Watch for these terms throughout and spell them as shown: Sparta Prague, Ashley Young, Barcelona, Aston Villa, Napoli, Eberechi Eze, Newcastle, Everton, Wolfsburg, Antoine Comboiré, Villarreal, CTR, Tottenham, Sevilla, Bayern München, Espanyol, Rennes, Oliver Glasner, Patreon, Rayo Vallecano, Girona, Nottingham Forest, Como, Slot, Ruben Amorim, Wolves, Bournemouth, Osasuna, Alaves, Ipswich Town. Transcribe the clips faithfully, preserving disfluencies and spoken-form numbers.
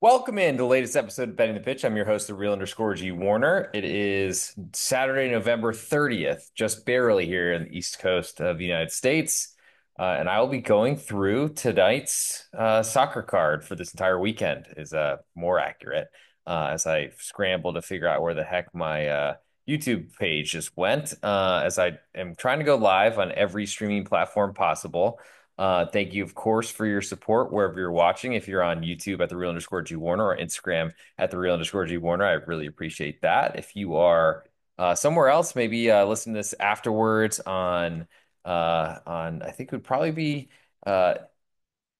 Welcome in to the latest episode of Betting the Pitch. I'm your host, the Real Underscore G Warner. It is Saturday, November thirtieth, just barely here in the East Coast of the United States. Uh, and I will be going through tonight's uh, soccer card for this entire weekend is uh, more accurate uh, as I scramble to figure out where the heck my uh, YouTube page just went uh, as I am trying to go live on every streaming platform possible. Uh, thank you, of course, for your support wherever you're watching. If you're on YouTube at the Real Underscore G Warner or Instagram at the Real Underscore G Warner, I really appreciate that. If you are uh, somewhere else, maybe uh, listen to this afterwards on uh, on I think it would probably be uh,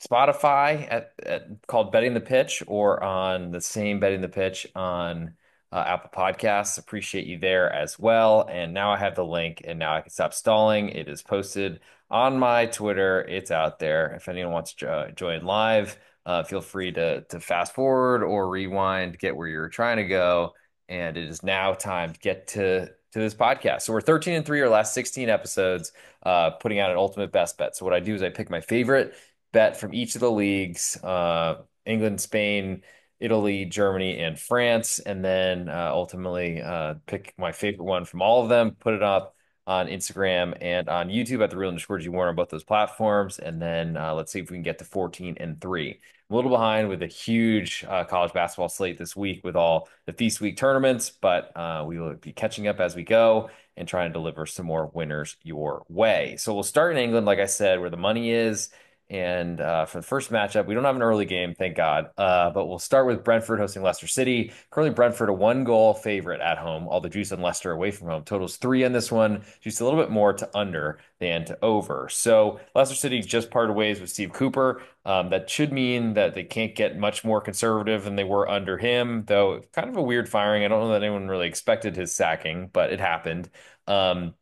Spotify at, at called Betting the Pitch, or on the same Betting the Pitch on uh, Apple Podcasts. Appreciate you there as well. And now I have the link, and now I can stop stalling. It is posted on my Twitter. It's out there. If anyone wants to uh, join live, uh, feel free to to fast forward or rewind, get where you're trying to go. And it is now time to get to to this podcast. So we're thirteen and three, our last sixteen episodes, uh, putting out an ultimate best bet. So what I do is I pick my favorite bet from each of the leagues, uh, England, Spain, Italy, Germany, and France, and then uh, ultimately uh, pick my favorite one from all of them, put it up on Instagram and on YouTube at the Real Underscore G Warner on both those platforms. And then uh, let's see if we can get to fourteen and three. I'm a little behind with a huge uh, college basketball slate this week with all the Feast Week tournaments, but uh, we will be catching up as we go and trying to deliver some more winners your way. So we'll start in England, like I said, where the money is. And uh, for the first matchup, we don't have an early game, thank God. Uh, but we'll start with Brentford hosting Leicester City. Currently, Brentford a one-goal favorite at home. All the juice on Leicester away from home. Totals three on this one. Juice a little bit more to under than to over. So Leicester City just parted ways with Steve Cooper. Um, that should mean that they can't get much more conservative than they were under him, though kind of a weird firing. I don't know that anyone really expected his sacking, but it happened. Um,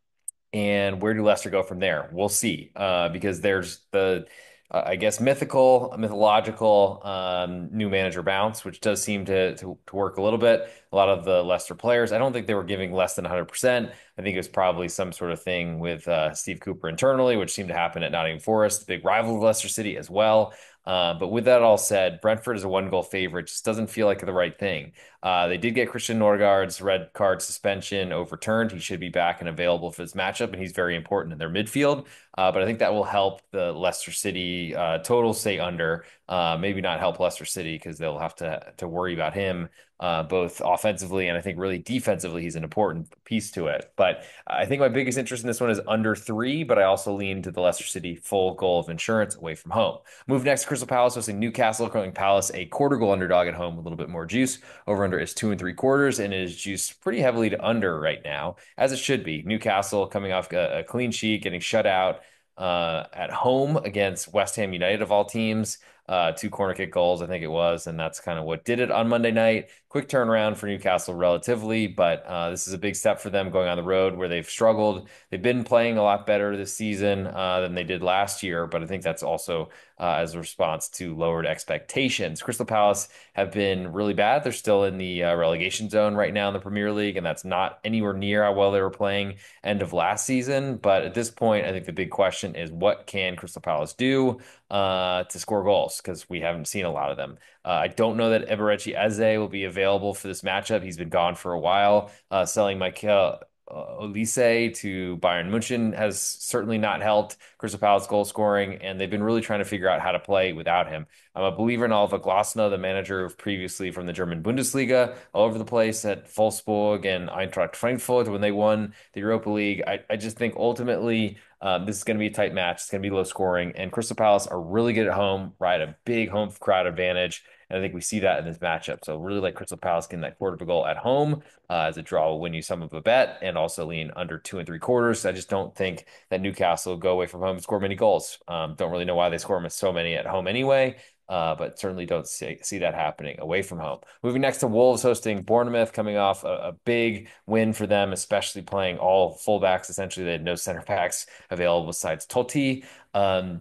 and where do Leicester go from there? We'll see, uh, because there's the... Uh, I guess, mythical, mythological um, new manager bounce, which does seem to, to to work a little bit. A lot of the Leicester players, I don't think they were giving less than one hundred percent. I think it was probably some sort of thing with uh, Steve Cooper internally, which seemed to happen at Nottingham Forest, the big rival of Leicester City as well. Uh, but with that all said, Brentford is a one-goal favorite. Just doesn't feel like the right thing. Uh, they did get Christian Norgaard's red card suspension overturned. He should be back and available for this matchup, and he's very important in their midfield. Uh, but I think that will help the Leicester City uh, total stay under. Uh, maybe not help Leicester City because they'll have to to worry about him uh, both offensively and I think really defensively. He's an important piece to it. But I think my biggest interest in this one is under three, but I also lean to the Leicester City full goal of insurance away from home. Move next to Crystal Palace hosting Newcastle. Currently Palace a quarter goal underdog at home with a little bit more juice. Over under is two and three quarters and it is juiced pretty heavily to under right now, as it should be. Newcastle coming off a, a clean sheet, getting shut out uh, at home against West Ham United of all teams. Uh, two corner kick goals, I think it was, and that's kind of what did it on Monday night. Quick turnaround for Newcastle relatively, but uh, this is a big step for them going on the road where they've struggled. They've been playing a lot better this season uh, than they did last year, but I think that's also uh, as a response to lowered expectations. Crystal Palace have been really bad. They're still in the uh, relegation zone right now in the Premier League, and that's not anywhere near how well they were playing end of last season. But at this point, I think the big question is what can Crystal Palace do uh, to score goals? Because we haven't seen a lot of them. Uh, I don't know that Eberechi Eze will be available for this matchup. He's been gone for a while. Uh, selling Michael Olise to Bayern München has certainly not helped Crystal Palace goal scoring, and they've been really trying to figure out how to play without him. I'm a believer in Oliver Glasner, the manager of previously from the German Bundesliga, all over the place at Wolfsburg and Eintracht Frankfurt when they won the Europa League. I, I just think ultimately um, this is going to be a tight match. It's going to be low scoring, and Crystal Palace are really good at home, right? A big home crowd advantage. And I think we see that in this matchup. So really like Crystal Palace getting that quarter of a goal at home uh, as a draw will win you some of a bet, and also lean under two and three quarters. I just don't think that Newcastle will go away from home and score many goals. Um, don't really know why they score so many at home anyway. Uh, but certainly don't see, see that happening away from home. Moving next to Wolves hosting Bournemouth, coming off a, a big win for them, especially playing all fullbacks. Essentially, they had no center backs available besides Totti. Um,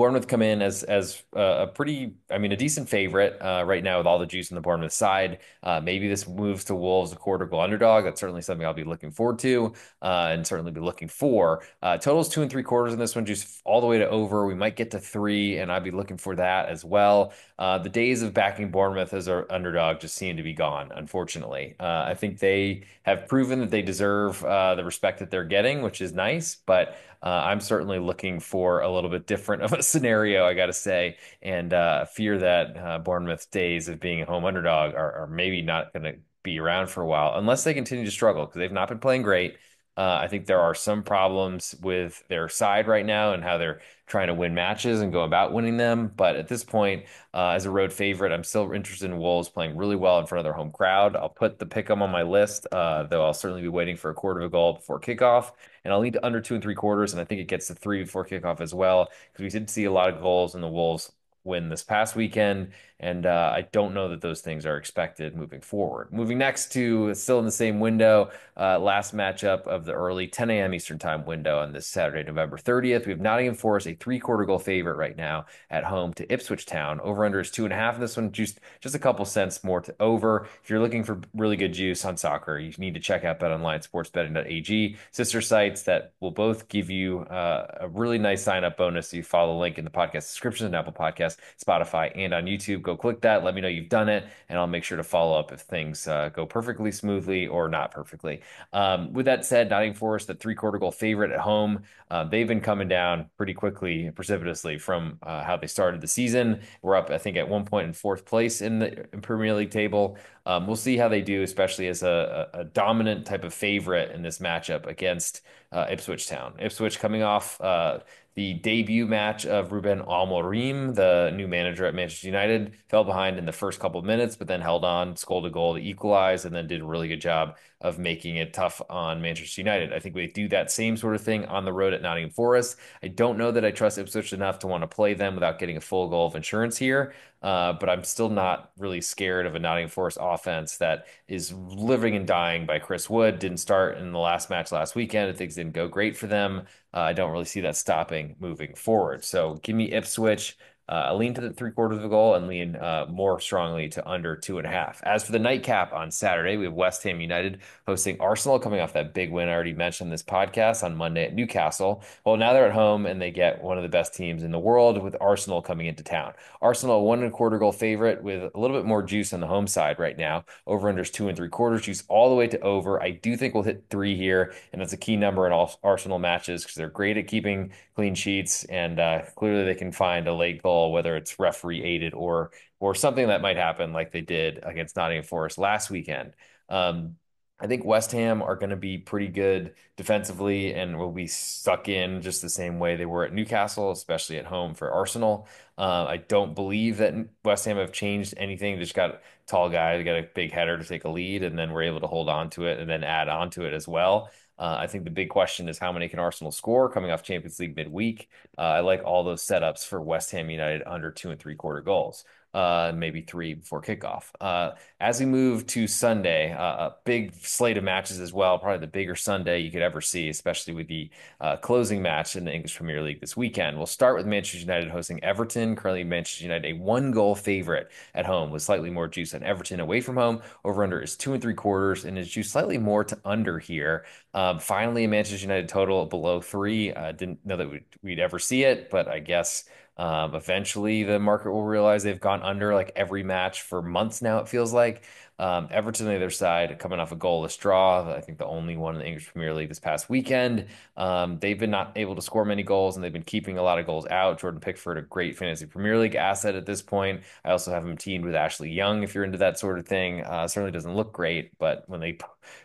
Bournemouth come in as as uh, a pretty, I mean, a decent favorite uh, right now with all the juice on the Bournemouth side. Uh, maybe this moves to Wolves, a quarter goal underdog. That's certainly something I'll be looking forward to uh, and certainly be looking for. Uh, totals two and three quarters in this one, juice all the way to over. We might get to three, and I'd be looking for that as well. Uh, the days of backing Bournemouth as our underdog just seem to be gone, unfortunately. Uh, I think they have proven that they deserve uh, the respect that they're getting, which is nice, but Uh, I'm certainly looking for a little bit different of a scenario, I got to say, and uh, fear that uh, Bournemouth's days of being a home underdog are, are maybe not going to be around for a while, unless they continue to struggle, because they've not been playing great. Uh, I think there are some problems with their side right now and how they're trying to win matches and go about winning them. But at this point, uh, as a road favorite, I'm still interested in Wolves playing really well in front of their home crowd. I'll put the pick 'em on my list, uh, though I'll certainly be waiting for a quarter of a goal before kickoff. And I'll lead to under two and three quarters, and I think it gets to three before kickoff as well, because we did see a lot of goals in the Wolves win this past weekend, and uh, I don't know that those things are expected moving forward. Moving next to, still in the same window, uh, last matchup of the early ten a.m. Eastern time window on this Saturday, November thirtieth. We have Nottingham Forest, a three-quarter goal favorite right now at home to Ipswich Town. Over-under is two and a half in this one, just, just a couple cents more to over. If you're looking for really good juice on soccer, you need to check out BetOnline, sportsbetting dot a g, sister sites that will both give you uh, a really nice sign-up bonus. You follow the link in the podcast description on Apple Podcasts, Spotify, and on YouTube. Go click that, let me know you've done it, and I'll make sure to follow up if things uh, go perfectly smoothly or not perfectly. Um, with that said, Nottingham Forest, the three-quarter goal favorite at home, uh, they've been coming down pretty quickly, precipitously from uh, how they started the season. We're up, I think, at one point in fourth place in the Premier League table. Um, we'll see how they do, especially as a, a dominant type of favorite in this matchup against uh, Ipswich Town. Ipswich coming off uh, the debut match of Ruben Amorim, the new manager at Manchester United, fell behind in the first couple of minutes, but then held on, scored a goal to equalize, and then did a really good job of making it tough on Manchester United. I think we do that same sort of thing on the road at Nottingham Forest. I don't know that I trust Ipswich enough to want to play them without getting a full goal of insurance here, uh, but I'm still not really scared of a Nottingham Forest offense that is living and dying by Chris Wood. Didn't start in the last match last weekend. Things didn't go great for them. Uh, I don't really see that stopping moving forward. So give me Ipswich. Uh, I lean to the three quarters of the goal and lean uh, more strongly to under two and a half. As for the nightcap on Saturday, we have West Ham United hosting Arsenal, coming off that big win I already mentioned in this podcast on Monday at Newcastle. Well, now they're at home and they get one of the best teams in the world with Arsenal coming into town. Arsenal, one and a quarter goal favorite with a little bit more juice on the home side right now. Over-unders two and three quarters, juice all the way to over. I do think we'll hit three here, and that's a key number in all Arsenal matches because they're great at keeping clean sheets, and uh, clearly they can find a late goal, whether it's referee aided or or something that might happen like they did against Nottingham Forest last weekend. Um, I think West Ham are going to be pretty good defensively and will be stuck in just the same way they were at Newcastle, especially at home for Arsenal. Uh, I don't believe that West Ham have changed anything. They just got a tall guy, they got a big header to take a lead, and then we're able to hold on to it and then add on to it as well. Uh, I think the big question is how many can Arsenal score coming off Champions League midweek? Uh, I like all those setups for West Ham United under two and three quarter goals, uh, maybe three before kickoff. Uh, as we move to Sunday, uh, a big slate of matches as well, probably the bigger Sunday you could ever see, especially with the uh, closing match in the English Premier League this weekend. We'll start with Manchester United hosting Everton. Currently, Manchester United, a one goal favorite at home with slightly more juice on Everton away from home. Over under is two and three quarters and is juiced slightly more to under here. Um, finally, a Manchester United total below three. I uh, didn't know that we'd, we'd ever see it, but I guess um, eventually the market will realize they've gone under like every match for months now, it feels like. Um, Everton on the other side, coming off a goalless draw, I think the only one in the English Premier League this past weekend. Um, they've been not able to score many goals, and they've been keeping a lot of goals out. Jordan Pickford, a great fantasy Premier League asset at this point. I also have him teamed with Ashley Young, if you're into that sort of thing. Uh, certainly doesn't look great, but when they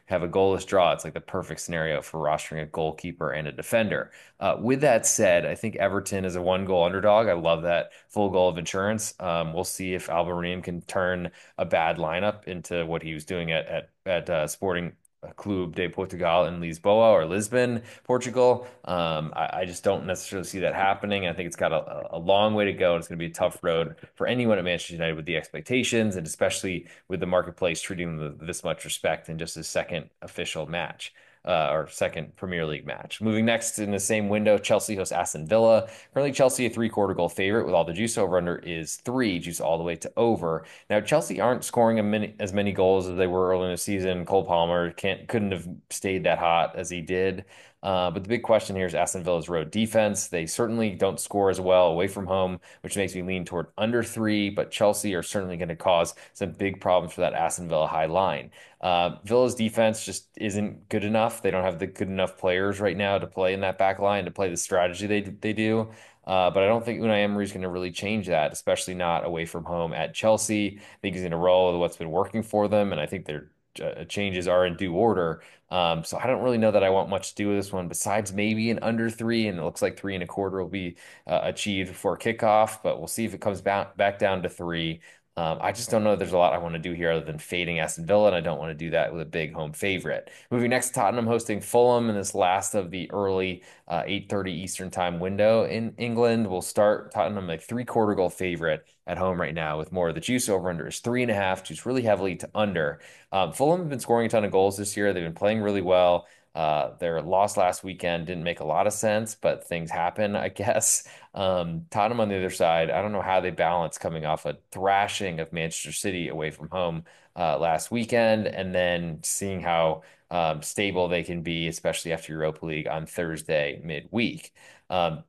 have a goalless draw, it's like the perfect scenario for rostering a goalkeeper and a defender. Uh, with that said, I think Everton is a one-goal underdog. I love that full goal of insurance. Um, we'll see if Alvarim can turn a bad lineup into to what he was doing at at, at uh, Sporting Clube de Portugal in Lisboa or Lisbon, Portugal. Um, I, I just don't necessarily see that happening. I think it's got a, a long way to go, and it's going to be a tough road for anyone at Manchester United with the expectations, and especially with the marketplace treating them with this much respect in just his second official match. uh, or second Premier League match. Moving next in the same window, Chelsea hosts Aston Villa. Currently, Chelsea a three-quarter goal favorite with all the juice. Over-under is three, juice all the way to over. Now, Chelsea aren't scoring a many, as many goals as they were early in the season. Cole Palmer can't couldn't have stayed that hot as he did. Uh, but the big question here is Aston Villa's road defense. They certainly don't score as well away from home, which makes me lean toward under three, but Chelsea are certainly going to cause some big problems for that Aston Villa high line. Uh, Villa's defense just isn't good enough. They don't have the good enough players right now to play in that back line, to play the strategy they they do. Uh, but I don't think Unai Emery is going to really change that, especially not away from home at Chelsea. I think he's going to roll with what's been working for them, and I think they're Uh, changes are in due order. Um, so I don't really know that I want much to do with this one besides maybe an under three, and it looks like three and a quarter will be uh, achieved before kickoff, but we'll see if it comes back, back down to three. Um, I just don't know that there's a lot I want to do here other than fading Aston Villa, and I don't want to do that with a big home favorite. Moving next, Tottenham hosting Fulham in this last of the early uh, eight thirty Eastern time window in England. We'll start Tottenham a three-quarter goal favorite at home right now with more of the juice. Over-under is three and a half, juice really heavily to under. Um, Fulham have been scoring a ton of goals this year. They've been playing really well. Uh, their loss last weekend didn't make a lot of sense, but things happen, I guess. Um, Tottenham on the other side, I don't know how they balance coming off a thrashing of Manchester City away from home uh, last weekend, and then seeing how um, stable they can be, especially after Europa League on Thursday midweek. Um,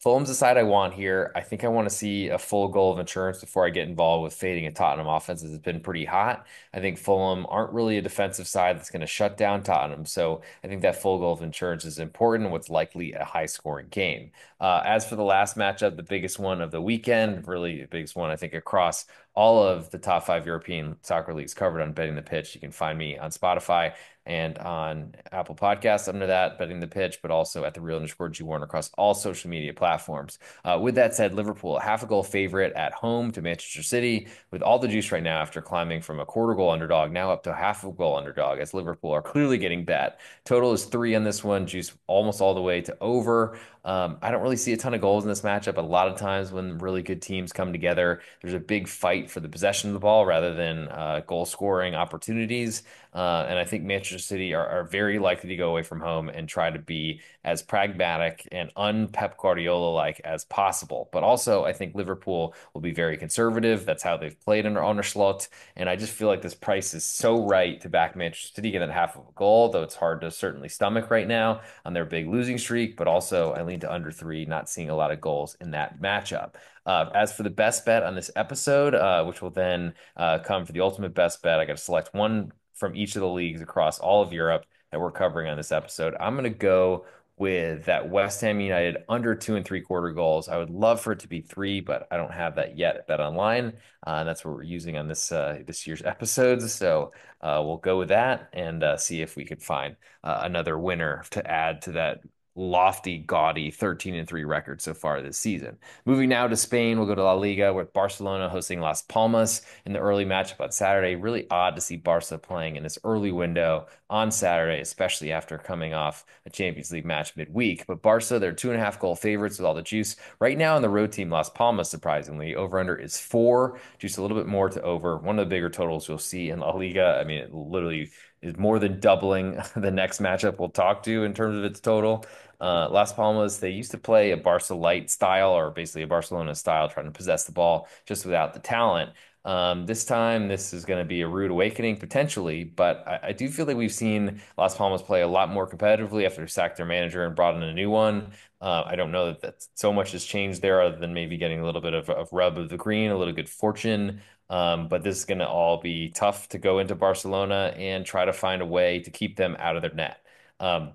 Fulham's the side I want here. I think I want to see a full goal of insurance before I get involved with fading a Tottenham offense, as it's been pretty hot. I think Fulham aren't really a defensive side that's going to shut down Tottenham. So I think that full goal of insurance is important in what's likely a high-scoring game. Uh, as for the last matchup, the biggest one of the weekend, really the biggest one I think across all of the top five European soccer leagues covered on Betting the Pitch. You can find me on Spotify and on Apple Podcasts under that, Betting the Pitch, but also at the Real Underscore G Warner across all social media platforms. Uh, with that said, Liverpool, a half a goal favorite at home to Manchester City with all the juice right now after climbing from a quarter goal underdog, now up to half a goal underdog, as Liverpool are clearly getting bet. Total is three on this one, juice almost all the way to over. Um, I don't really see a ton of goals in this matchup. A lot of times when really good teams come together, there's a big fight for the possession of the ball rather than uh, goal-scoring opportunities. Uh, and I think Manchester City are, are very likely to go away from home and try to be as pragmatic and un-Pep Guardiola-like as possible. But also, I think Liverpool will be very conservative. That's how they've played under Arne Slot. And I just feel like this price is so right to back Manchester City, getting half of a goal, though it's hard to certainly stomach right now on their big losing streak. But also, I lean to under three, not seeing a lot of goals in that matchup. Uh, as for the best bet on this episode, uh, which will then uh, come for the ultimate best bet, I got to select one from each of the leagues across all of Europe that we're covering on this episode. I'm going to go with that West Ham United under two and three quarter goals. I would love for it to be three, but I don't have that yet at BetOnline. Uh, and that's what we're using on this uh, this year's episodes. So uh, we'll go with that and uh, see if we can find uh, another winner to add to that lofty, gaudy thirteen and three record so far this season. Moving now to Spain, we'll go to La Liga with Barcelona hosting Las Palmas in the early matchup on Saturday. Really odd to see Barca playing in this early window on Saturday, especially after coming off a Champions League match midweek. But Barca, they're two and a half goal favorites with all the juice. Right now on the road team, Las Palmas, surprisingly, over-under is four, juice a little bit more to over. One of the bigger totals you'll see in La Liga. I mean, it literally is more than doubling the next matchup we'll talk to in terms of its total. Uh, Las Palmas, they used to play a Barca light style, or basically a Barcelona style, trying to possess the ball just without the talent. Um, this time, this is going to be a rude awakening, potentially, but I, I do feel like we've seen Las Palmas play a lot more competitively after they sacked their manager and brought in a new one. Uh, I don't know that that's, so much has changed there other than maybe getting a little bit of, of rub of the green, a little good fortune. Um, but this is going to all be tough to go into Barcelona and try to find a way to keep them out of their net. Um,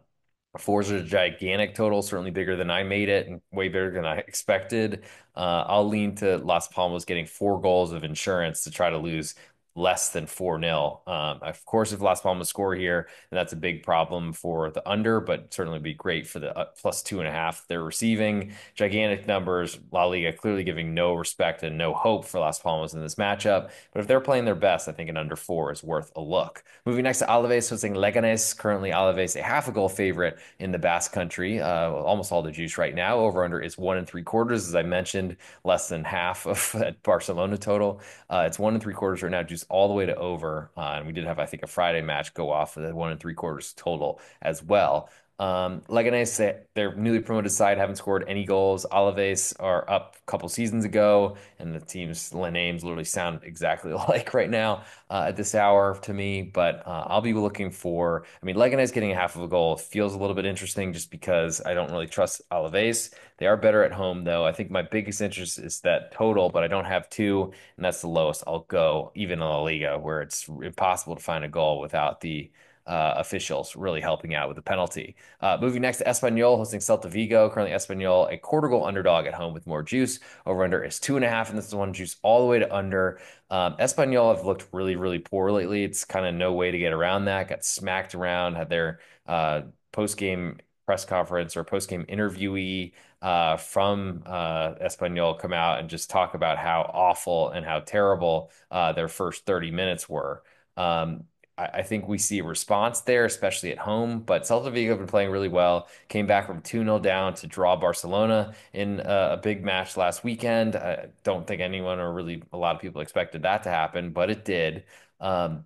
Four is a gigantic total, certainly bigger than I made it and way bigger than I expected. Uh, I'll lean to Las Palmas getting four goals of insurance to try to lose less than four nil. Um, of course, if Las Palmas score here, then that's a big problem for the under, but certainly be great for the uh, plus two and a half they're receiving. Gigantic numbers. La Liga clearly giving no respect and no hope for Las Palmas in this matchup, but if they're playing their best, I think an under four is worth a look. Moving next to Alaves hosting Leganes. Currently, Alaves a half a goal favorite in the Basque Country. Uh, almost all the juice right now. Over under is one and three quarters, as I mentioned, less than half of that Barcelona total. Uh, it's one and three quarters right now. Juice juice all the way to over. Uh, and we did have, I think, a Friday match go off with a one and three quarters total as well. Um, like I said, their newly promoted side haven't scored any goals. Alaves are up a couple seasons ago, and the team's names literally sound exactly alike right now uh, at this hour to me. But uh, I'll be looking for, I mean, Leganés getting a half of a goal feels a little bit interesting just because I don't really trust Alaves. They are better at home, though. I think my biggest interest is that total, but I don't have two, and that's the lowest I'll go, even in La Liga, where it's impossible to find a goal without the Uh, officials really helping out with the penalty. Uh, moving next to Espanyol, hosting Celta Vigo. Currently Espanyol, a quarter goal underdog at home with more juice. Over under is two and a half, and this is one juice all the way to under. Um, Espanyol have looked really, really poor lately. It's kind of no way to get around that. Got smacked around, had their uh, post-game press conference or post-game interviewee uh, from uh, Espanyol come out and just talk about how awful and how terrible uh, their first thirty minutes were. Um, I think we see a response there, especially at home. But Celta Vigo have been playing really well. Came back from two nil down to draw Barcelona in a big match last weekend. I don't think anyone or really a lot of people expected that to happen, but it did. Um,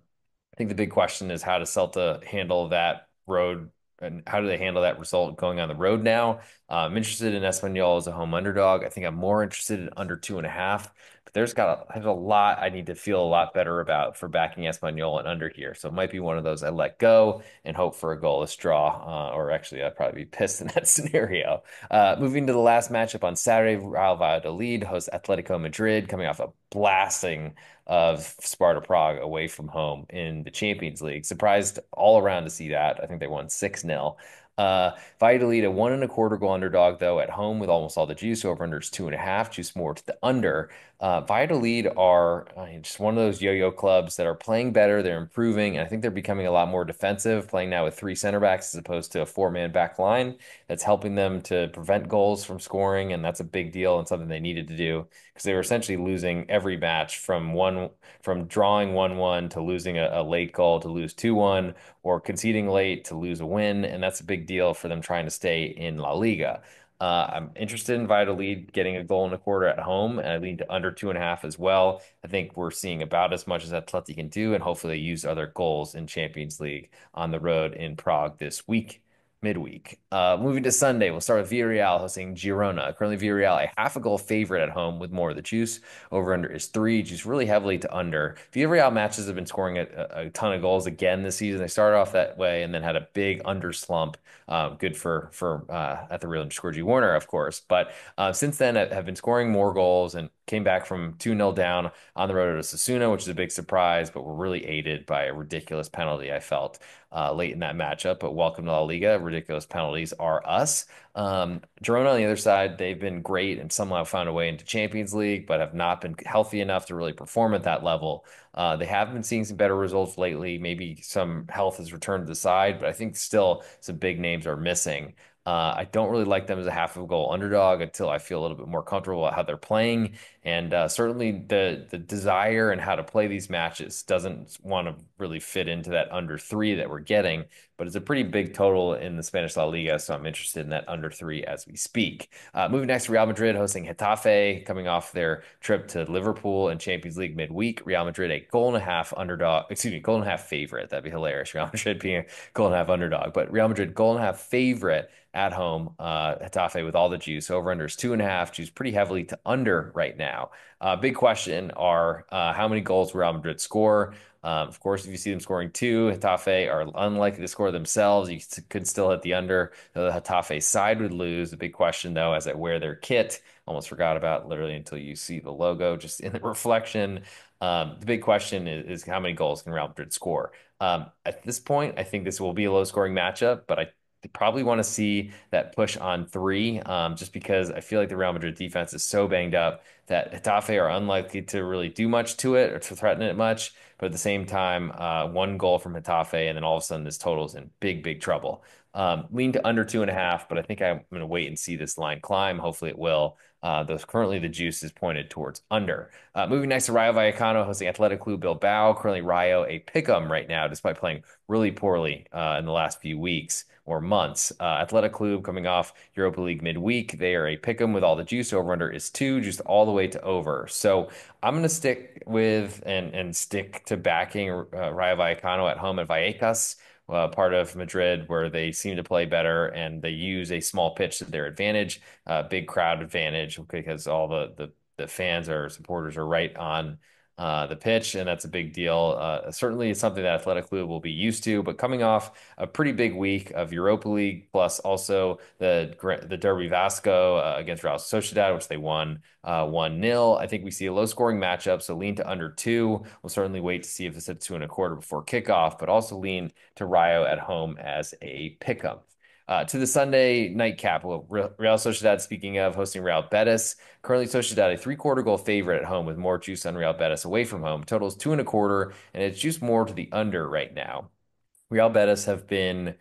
I think the big question is how does Celta handle that road and how do they handle that result going on the road now? Uh, I'm interested in Espanyol as a home underdog. I think I'm more interested in under two and a half. But there's got a, there's a lot I need to feel a lot better about for backing Espanyol and under here. So it might be one of those I let go and hope for a goalless draw. Uh, or actually, I'd probably be pissed in that scenario. Uh, moving to the last matchup on Saturday, Real Valladolid hosts Atletico Madrid, coming off a blasting of Sparta Prague away from home in the Champions League. Surprised all around to see that. I think they won six nil. Uh, Valladolid, a one and a quarter goal underdog, though, at home with almost all the juice. Over under is two and a half, juice more to the under. Uh, Valladolid are I mean, just one of those yo-yo clubs that are playing better. They're improving, and I think they're becoming a lot more defensive, playing now with three center backs as opposed to a four-man back line. That's helping them to prevent goals from scoring, and that's a big deal and something they needed to do because they were essentially losing every match from one from drawing one one to losing a, a late goal to lose two one or conceding late to lose a win, and that's a big deal for them trying to stay in La Liga. Uh, I'm interested in Valladolid getting a goal and a quarter at home, and I lean to under two and a half as well. I think we're seeing about as much as Atleti can do, and hopefully they use other goals in Champions League on the road in Prague this week, midweek. Uh, moving to Sunday, we'll start with Villarreal hosting Girona. Currently Villarreal, a half a goal favorite at home with more of the juice. Over under is three, juice really heavily to under. Villarreal matches have been scoring a, a ton of goals again this season. They started off that way and then had a big under slump. Um, good for for uh, at the Real Underscore G Warner, of course. But uh, since then, have been scoring more goals and came back from two nil down on the road to Osasuna, which is a big surprise, but were really aided by a ridiculous penalty, I felt, uh, late in that matchup. But welcome to La Liga. Ridiculous penalties are us. Um, Girona on the other side, they've been great and somehow found a way into Champions League, but have not been healthy enough to really perform at that level. Uh, they have been seeing some better results lately. Maybe some health has returned to the side, but I think still some big names are missing. Uh, I don't really like them as a half of a goal underdog until I feel a little bit more comfortable about how they're playing. And uh, certainly the the desire and how to play these matches doesn't want to really fit into that under three that we're getting, but it's a pretty big total in the Spanish La Liga, so I'm interested in that under three as we speak. Uh, moving next to Real Madrid, hosting Getafe, coming off their trip to Liverpool and Champions League midweek. Real Madrid, a goal and a half underdog, excuse me, goal and a half favorite. That'd be hilarious, Real Madrid being a goal and a half underdog, but Real Madrid, goal and a half favorite at home, uh, Getafe with all the juice. Over under is two and a half, juice pretty heavily to under right now. Uh, big question are uh, how many goals will Real Madrid score? Um, of course, if you see them scoring two, Getafe are unlikely to score themselves. You could still hit the under. The Getafe side would lose. The big question, though, as I wear their kit, almost forgot about literally until you see the logo just in the reflection. Um, the big question is, is how many goals can Real Madrid score? Um, at this point, I think this will be a low-scoring matchup, but I probably want to see that push on three, um, just because I feel like the Real Madrid defense is so banged up that Getafe are unlikely to really do much to it or to threaten it much. But at the same time, uh, one goal from Getafe, and then all of a sudden this total's in big, big trouble. Um, lean to under two and a half, but I think I'm going to wait and see this line climb. Hopefully it will. Uh, those currently the juice is pointed towards under. Uh, moving next to Rayo Vallecano hosting Athletic Club Bilbao. Currently Rayo a pick'em right now, despite playing really poorly uh, in the last few weeks or months. Uh, Athletic Club coming off Europa League midweek. They are a pick'em with all the juice. Over under is two, just all the way to over. So I'm going to stick with and and stick to backing uh, Rayo Vallecano at home at Vallecas. Uh, part of Madrid, where they seem to play better and they use a small pitch to their advantage, uh, big crowd advantage, because all the, the, the fans or supporters are right on uh, the pitch, and that's a big deal. Uh, certainly it's something that Athletic Club will be used to, but coming off a pretty big week of Europa League, plus also the the Derby Vasco uh, against Real Sociedad, which they won one nil. Uh, I think we see a low-scoring matchup, so lean to under two. We'll certainly wait to see if it's at two and a quarter before kickoff, but also lean to Rayo at home as a pick'em. Uh, to the Sunday night cap, well, Real Sociedad, speaking of, hosting Real Betis. Currently Sociedad a three-quarter goal favorite at home with more juice on Real Betis away from home. Total is two and a quarter, and it's juiced more to the under right now. Real Betis have been...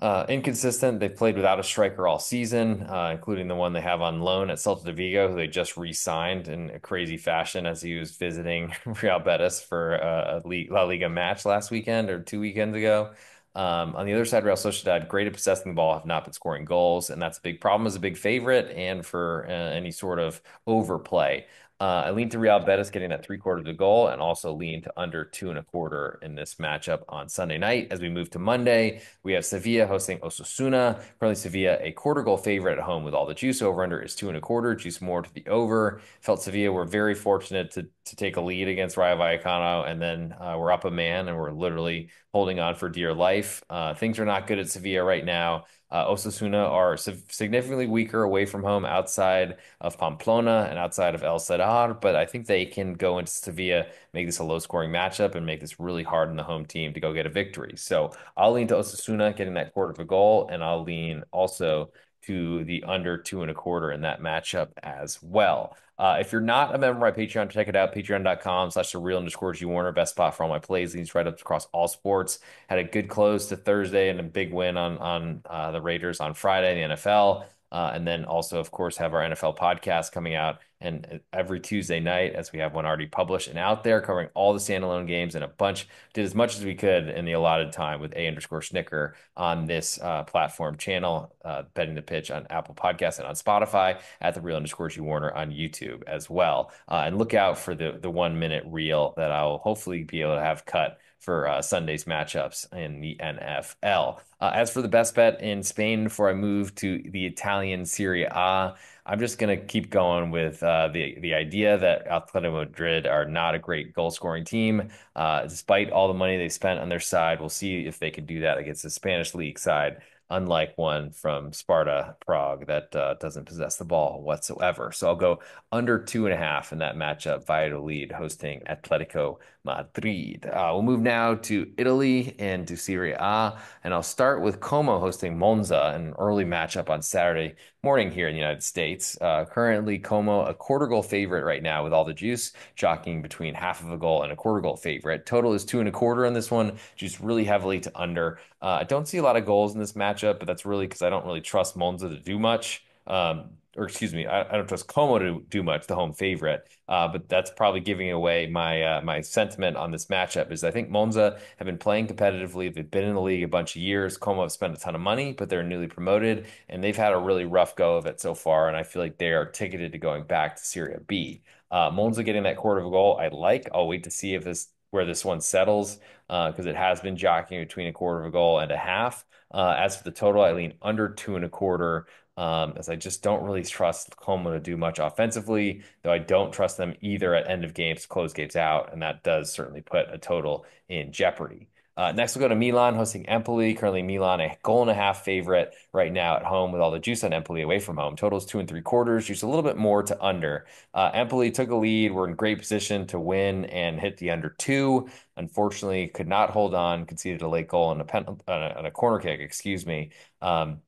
Uh, inconsistent. They've played without a striker all season, uh, including the one they have on loan at Celta de Vigo, who they just re-signed in a crazy fashion as he was visiting Real Betis for a La Liga match last weekend or two weekends ago. Um, on the other side, Real Sociedad, great at possessing the ball, have not been scoring goals, and that's a big problem as a big favorite and for uh, any sort of overplay. Uh, I lean to Real Betis getting that three quarter of the goal, and also lean to under two and a quarter in this matchup on Sunday night. As we move to Monday, we have Sevilla hosting Osasuna. Currently Sevilla a quarter goal favorite at home with all the juice. Over under is two and a quarter. Juice more to the over. Felt Sevilla were very fortunate to to take a lead against Rayo Vallecano, and then uh, we're up a man and we're literally holding on for dear life. Uh, things are not good at Sevilla right now. Uh, Osasuna are significantly weaker away from home outside of Pamplona and outside of El Sadar, but I think they can go into Sevilla, make this a low-scoring matchup, and make this really hard on the home team to go get a victory. So I'll lean to Osasuna getting that quarter of a goal, and I'll lean also to the under two and a quarter in that matchup as well. Uh, if you're not a member of my Patreon, check it out, patreon.com slash the real underscore G Warner. Best spot for all my plays, leads right up across all sports. Had a good close to Thursday and a big win on, on uh, the Raiders on Friday, the N F L. Uh, and then also, of course, have our N F L podcast coming out and every Tuesday night, as we have one already published and out there, covering all the standalone games and a bunch. Did as much as we could in the allotted time with A underscore Snicker on this uh, platform channel, uh, Betting the Pitch on Apple Podcasts and on Spotify, at the Real underscore G Warner on YouTube as well. Uh, and look out for the the one minute reel that I'll hopefully be able to have cut for uh, Sunday's matchups in the N F L. Uh, as for the best bet in Spain, before I move to the Italian Serie A, I'm just going to keep going with uh, the, the idea that Atletico Madrid are not a great goal-scoring team. Uh, despite all the money they spent on their side, we'll see if they can do that against the Spanish league side, unlike one from Sparta Prague that uh, doesn't possess the ball whatsoever. So I'll go under two and a half in that matchup, Valladolid hosting Atletico Madrid. Uh, we'll move now to Italy and to Serie A, and I'll start with Como hosting Monza, an early matchup on Saturday morning here in the United States. Uh, currently, Como a quarter goal favorite right now with all the juice, jockeying between half of a goal and a quarter goal favorite. Total is two and a quarter on this one, juiced really heavily to under. Uh, I don't see a lot of goals in this matchup, but that's really because I don't really trust Monza to do much. Um, or excuse me, I, I don't trust Como to do much, the home favorite. Uh, but that's probably giving away my uh, my sentiment on this matchup. Is I think Monza have been playing competitively. They've been in the league a bunch of years. Como have spent a ton of money, but they're newly promoted, and they've had a really rough go of it so far. And I feel like they are ticketed to going back to Serie B. Uh, Monza getting that quarter of a goal, I like. I'll wait to see if this where this one settles, because uh, it has been jockeying between a quarter of a goal and a half. Uh, as for the total, I lean under two and a quarter. Um, as I just don't really trust Como to do much offensively, though I don't trust them either at end of games, close games out, and that does certainly put a total in jeopardy. Uh, next, we'll go to Milan hosting Empoli. Currently, Milan a goal and a half favorite right now at home with all the juice on Empoli away from home. Totals two and three quarters, juice a little bit more to under. Uh, Empoli took a lead. We're in great position to win and hit the under two. Unfortunately, could not hold on, conceded a late goal and a, pen- on a, on a corner kick, excuse me. Um,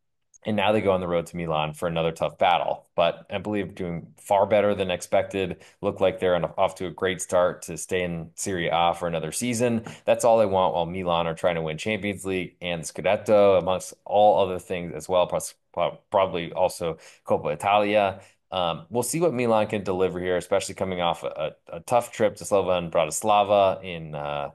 And now they go on the road to Milan for another tough battle. But Empoli doing far better than expected. Look like they're on, off to a great start to stay in Serie A for another season. That's all they want, while Milan are trying to win Champions League and Scudetto, amongst all other things as well, plus probably also Coppa Italia. Um, we'll see what Milan can deliver here, especially coming off a, a, a tough trip to Slovan and Bratislava in uh,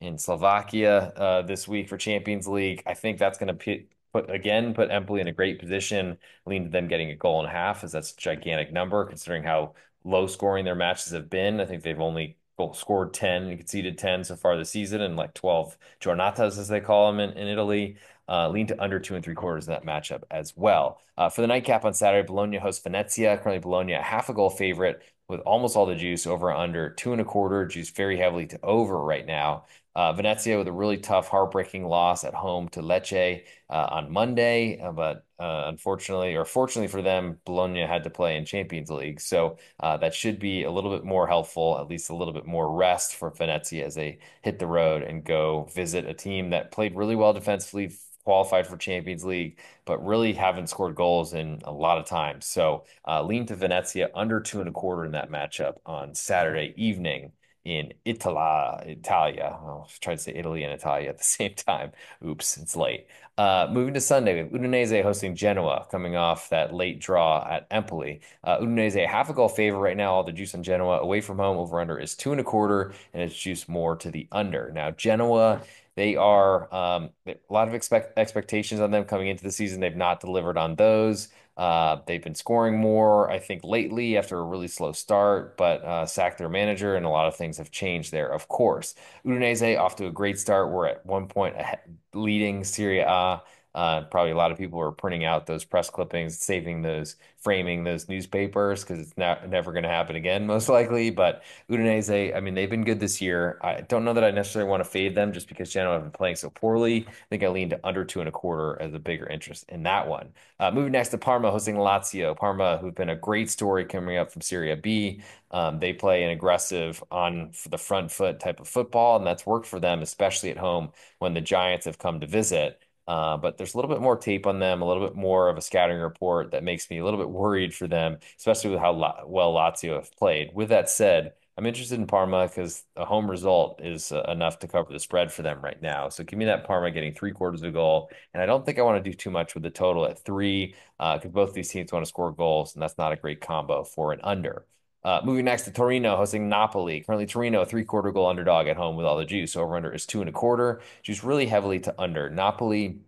in Slovakia uh, this week for Champions League. I think that's going to put again put Empoli in a great position, leading to them getting a goal and a half, as that's a gigantic number considering how low scoring their matches have been. I think they've only scored ten and conceded ten so far this season, and like twelve giornatas, as they call them in, in Italy. Uh, lean to under two and three quarters in that matchup as well. Uh, for the nightcap on Saturday, Bologna hosts Venezia. Currently, Bologna a half a goal favorite with almost all the juice over under two and a quarter. Juice very heavily to over right now. Uh, Venezia with a really tough, heartbreaking loss at home to Lecce uh, on Monday, uh, but uh, unfortunately, or fortunately for them, Bologna had to play in Champions League, so uh, that should be a little bit more helpful, at least a little bit more rest for Venezia as they hit the road and go visit a team that played really well defensively, qualified for Champions League, but really haven't scored goals in a lot of time. So uh, lean to Venezia under two and a quarter in that matchup on Saturday evening in Italia, Italia. I'll try to say Italy and Italia at the same time. Oops, it's late. Uh, moving to Sunday, with Udinese hosting Genoa, coming off that late draw at Empoli. Uh, Udinese, a half a goal favor right now. All the juice on Genoa away from home. Over under is two and a quarter, and it's juice more to the under. Now, Genoa, they are um, a lot of expect expectations on them coming into the season. They've not delivered on those. Uh, they've been scoring more, I think, lately after a really slow start, but uh, sacked their manager, and a lot of things have changed there, of course. Udinese off to a great start. We're at one point ahead, leading Serie A. Uh, probably a lot of people are printing out those press clippings, saving those, framing those newspapers, because it's not never going to happen again, most likely. But Udinese, I mean, they've been good this year. I don't know that I necessarily want to fade them just because Genoa have been playing so poorly. I think I leaned to under two and a quarter as a bigger interest in that one. Uh, moving next to Parma hosting Lazio. Parma, who've been a great story coming up from Serie B. Um, they play an aggressive, on the front foot type of football, and that's worked for them, especially at home when the Giants have come to visit. Uh, but there's a little bit more tape on them, a little bit more of a scattering report that makes me a little bit worried for them, especially with how La well Lazio have played. With that said, I'm interested in Parma because a home result is uh, enough to cover the spread for them right now. So give me that Parma getting three quarters of a goal. And I don't think I want to do too much with the total at three because uh, both these teams want to score goals, and that's not a great combo for an under. Uh, moving next to Torino hosting Napoli. Currently, Torino, a three-quarter goal underdog at home with all the juice. Over-under is two and a quarter. Juice really heavily to under. Napoli,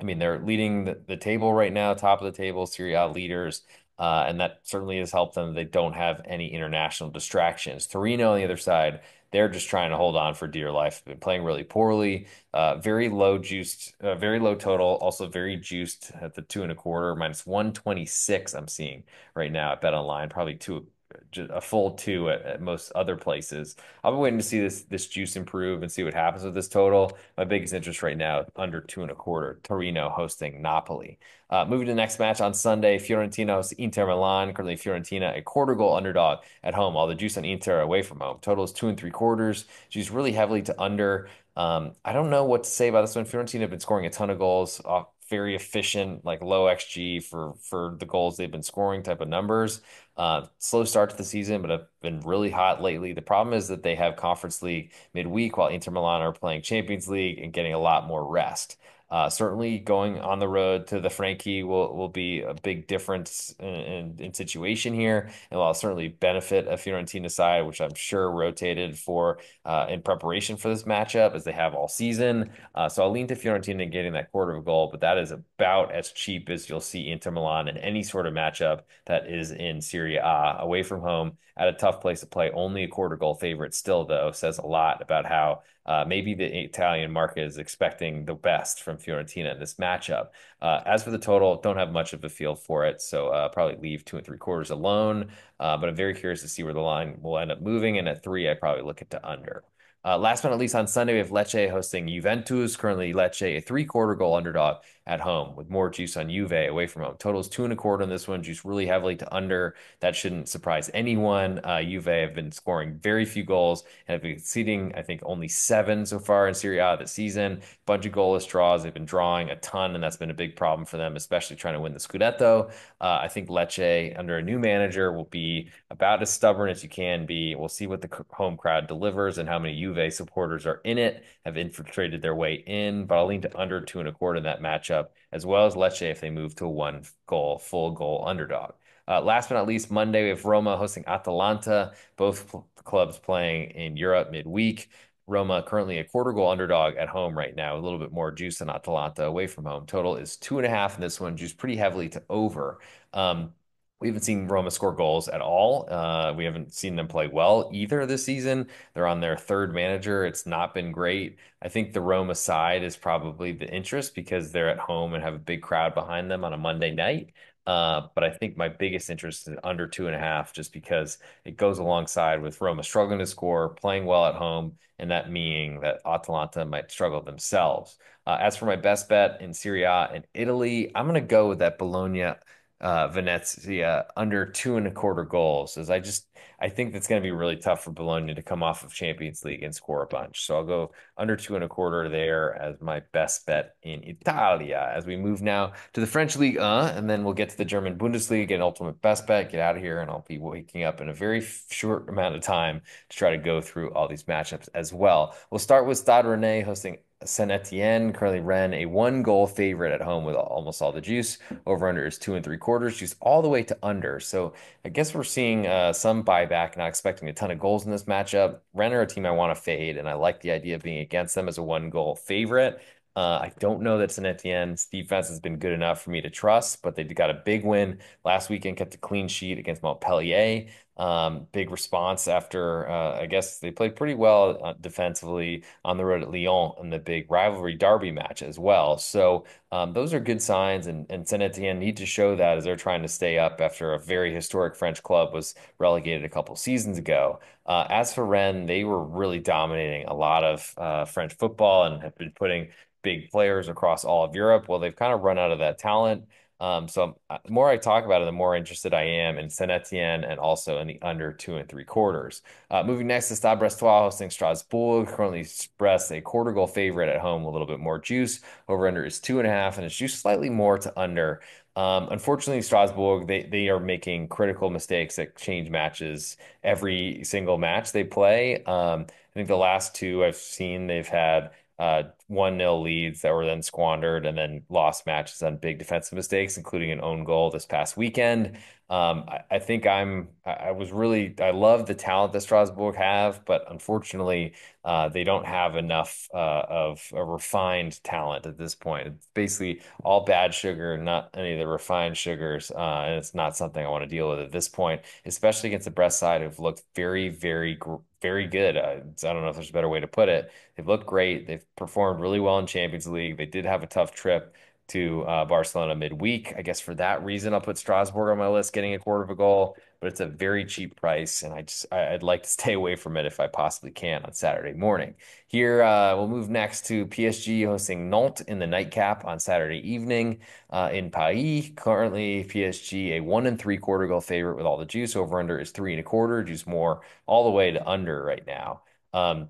I mean, they're leading the, the table right now, top of the table, Serie A leaders, uh, and that certainly has helped them. They don't have any international distractions. Torino on the other side, they're just trying to hold on for dear life. Been playing really poorly. Uh, very low juiced, uh, very low total. Also very juiced at the two and a quarter, minus one twenty-six I'm seeing right now at BetOnline. Probably two a full two at, at most other places. I've been waiting to see this this juice improve and see what happens with this total. My biggest interest right now, under two and a quarter, Torino hosting Napoli. Uh, moving to the next match on Sunday, Fiorentina hosts Inter Milan. Currently, Fiorentina, a quarter goal underdog at home. All the juice on Inter away from home. Total is two and three quarters. Juice really heavily to under. Um, I don't know what to say about this one. Fiorentina have been scoring a ton of goals off. Very efficient, like low X G for for the goals they've been scoring type of numbers. Uh, slow start to the season, but have been really hot lately. The problem is that they have Conference League midweek while Inter Milan are playing Champions League and getting a lot more rest. Uh, certainly going on the road to the Franchi will, will be a big difference in, in, in situation here, and will certainly benefit a Fiorentina side, which I'm sure rotated for uh, in preparation for this matchup as they have all season. Uh, so I'll lean to Fiorentina getting that quarter of a goal, but that is about as cheap as you'll see Inter Milan in any sort of matchup that is in Serie A away from home at a tough place to play. Only a quarter goal favorite still, though, says a lot about how Uh, maybe the Italian market is expecting the best from Fiorentina in this matchup. Uh, as for the total, don't have much of a feel for it, so uh, probably leave two and three quarters alone. Uh, but I'm very curious to see where the line will end up moving, and at three, I probably look it to under. Uh, last but not least, on Sunday, we have Lecce hosting Juventus. Currently, Lecce, a three-quarter goal underdog at home with more juice on Juve away from home. Totals two and a quarter on this one. Juice really heavily to under. That shouldn't surprise anyone. Uh, Juve have been scoring very few goals and have been conceding, I think, only seven so far in Serie A this season. Bunch of goalless draws. They've been drawing a ton, and that's been a big problem for them, especially trying to win the Scudetto. Uh, I think Lecce, under a new manager, will be about as stubborn as you can be. We'll see what the home crowd delivers and how many Juve supporters are in it, have infiltrated their way in, but I'll lean to under two and a quarter in that matchup, as well as Lecce if they move to a one goal, full goal underdog. Uh, last but not least, Monday, we have Roma hosting Atalanta, both pl- clubs playing in Europe midweek. Roma currently a quarter goal underdog at home right now, a little bit more juice than Atalanta away from home. Total is two and a half in this one, juiced pretty heavily to over. Um, We haven't seen Roma score goals at all. Uh, we haven't seen them play well either this season. They're on their third manager. It's not been great. I think the Roma side is probably the interest because they're at home and have a big crowd behind them on a Monday night. Uh, but I think my biggest interest is under two and a half, just because it goes alongside with Roma struggling to score, playing well at home, and that meaning that Atalanta might struggle themselves. Uh, as for my best bet in Serie A and Italy, I'm going to go with that Bologna Uh, Venezia under two and a quarter goals, as I just I think that's going to be really tough for Bologna to come off of Champions League and score a bunch. So I'll go under two and a quarter there as my best bet in Italia. As we move now to the French League, uh, and then we'll get to the German Bundesliga and ultimate best bet. Get out of here, and I'll be waking up in a very short amount of time to try to go through all these matchups as well. We'll start with Stade Rennais hosting Saint-Etienne. Currently Rennes a one goal favorite at home with almost all the juice. Over under is two and three quarters, juice all the way to under. So I guess we're seeing uh, some buyback, not expecting a ton of goals in this matchup. Rennes are a team I want to fade, and I like the idea of being against them as a one goal favorite. Uh, I don't know that Saint-Etienne's defense has been good enough for me to trust, but they got a big win last weekend, kept a clean sheet against Montpellier. Um, big response after, uh, I guess they played pretty well defensively on the road at Lyon in the big rivalry derby match as well. So um, those are good signs, and, and Saint-Etienne need to show that as they're trying to stay up after a very historic French club was relegated a couple seasons ago. Uh, as for Rennes, they were really dominating a lot of uh, French football and have been putting big players across all of Europe. Well, they've kind of run out of that talent. Um, so the more I talk about it, the more interested I am in Saint-Etienne and also in the under two and three quarters. Uh, moving next to Stade Brestois hosting Strasbourg. Currently Brest a quarter goal favorite at home, a little bit more juice. Over under is two and a half, and it's juiced slightly more to under. Um, unfortunately, Strasbourg, they, they are making critical mistakes that change matches every single match they play. Um, I think the last two I've seen, they've had Uh, one nil leads that were then squandered and then lost matches on big defensive mistakes, including an own goal this past weekend. Um, I, I think I'm, I was really, I love the talent that Strasbourg have, but unfortunately uh, they don't have enough uh, of a refined talent at this point. It's basically all bad sugar, not any of the refined sugars. Uh, and it's not something I want to deal with at this point, especially against the Brest side who've looked very, very gr- very good. I, I don't know if there's a better way to put it. They've looked great. They've performed really well in Champions League. They did have a tough trip to uh, Barcelona midweek. I guess for that reason, I'll put Strasbourg on my list, getting a quarter of a goal, but it's a very cheap price, and I just I'd like to stay away from it if I possibly can on Saturday morning. Here, uh, we'll move next to P S G hosting Nantes in the nightcap on Saturday evening uh, in Paris. Currently, P S G a one and three quarter goal favorite with all the juice. Over under is three and a quarter, juice more all the way to under right now. Um,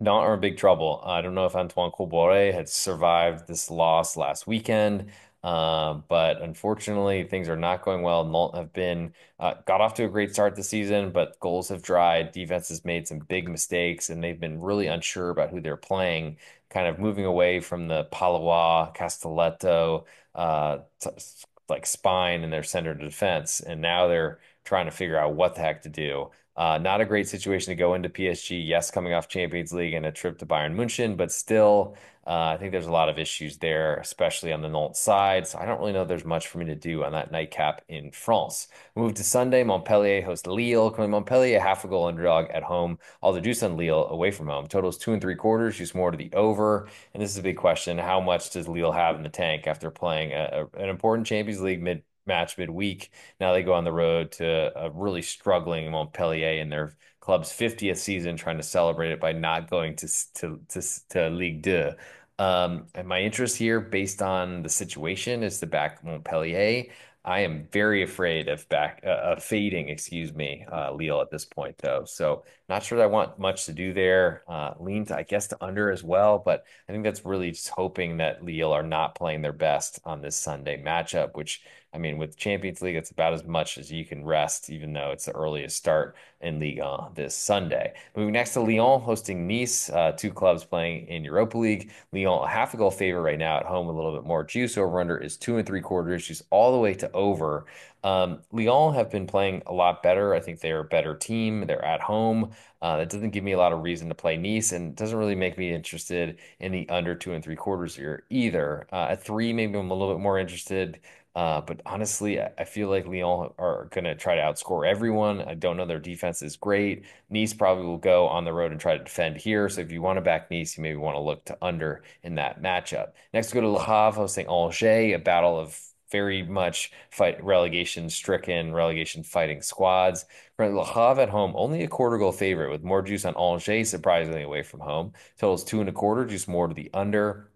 Nantes are in big trouble. I don't know if Antoine Comboiré had survived this loss last weekend. Uh, but unfortunately, things are not going well. Nantes have been uh, got off to a great start this season, but goals have dried. Defense has made some big mistakes, and they've been really unsure about who they're playing, kind of moving away from the Palois, Castelletto, uh, t- like spine in their center defense. And now they're trying to figure out what the heck to do. Uh, not a great situation to go into P S G. Yes, coming off Champions League and a trip to Bayern München, but still, uh, I think there's a lot of issues there, especially on the Nantes side. So I don't really know there's much for me to do on that nightcap in France. Move to Sunday. Montpellier hosts Lille. Currently Montpellier, half a goal underdog at home. All the juice on Lille away from home. Total is two and three quarters. Juice more to the over. And this is a big question: how much does Lille have in the tank after playing a, a, an important Champions League mid? match midweek? Now they go on the road to a really struggling Montpellier in their club's fiftieth season, trying to celebrate it by not going to to to, to Ligue two. Um, and my interest here, based on the situation, is to back Montpellier. I am very afraid of back uh, of fading, excuse me, uh, Lille at this point, though. So not sure that I want much to do there. Uh, lean to, I guess, to under as well. But I think that's really just hoping that Lille are not playing their best on this Sunday matchup, which I mean, with Champions League, it's about as much as you can rest, even though it's the earliest start in Ligue one this Sunday. Moving next to Lyon hosting Nice, uh, two clubs playing in Europa League. Lyon, a half a goal favorite right now at home, a little bit more juice. Over-under is two and three quarters, juice all the way to over. Um, Lyon have been playing a lot better. I think they're a better team. They're at home. Uh, that doesn't give me a lot of reason to play Nice, and doesn't really make me interested in the under two and three quarters here either. Uh, at three, maybe I'm a little bit more interested. Uh, but honestly, I, I feel like Lyon are going to try to outscore everyone. I don't know, their defense is great. Nice probably will go on the road and try to defend here. So if you want to back Nice, you maybe want to look to under in that matchup. Next, go to Le Havre hosting Angers, a battle of very much fight relegation stricken, relegation fighting squads. Le Havre at home, only a quarter goal favorite with more juice on Angers, surprisingly away from home. Totals two and a quarter, juice more to the under.